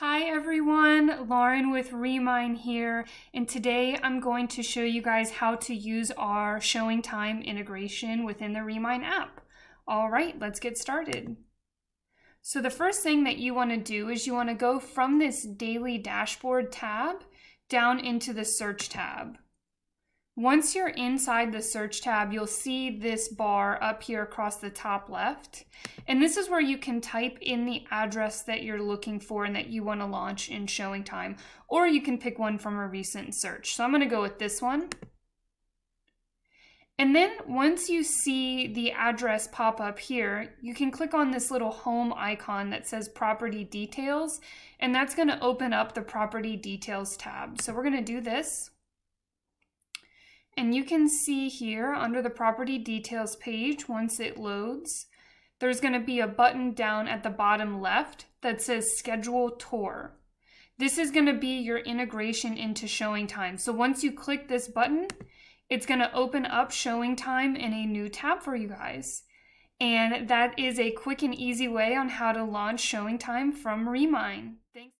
Hi everyone, Lauren with Remine here, and today I'm going to show you guys how to use our ShowingTime integration within the Remine app. All right, let's get started. So the first thing that you want to do is you want to go from this daily dashboard tab down into the search tab. Once you're inside the search tab, you'll see this bar up here across the top left. And this is where you can type in the address that you're looking for and that you want to launch in ShowingTime, or you can pick one from a recent search. So I'm going to go with this one. And then once you see the address pop up here, you can click on this little home icon that says Property Details, and that's going to open up the Property Details tab. So we're going to do this. And you can see here under the Property Details page, once it loads, there's going to be a button down at the bottom left that says Schedule Tour. This is going to be your integration into ShowingTime. So once you click this button, it's going to open up ShowingTime in a new tab for you guys. And that is a quick and easy way on how to launch ShowingTime from Remine. Thanks.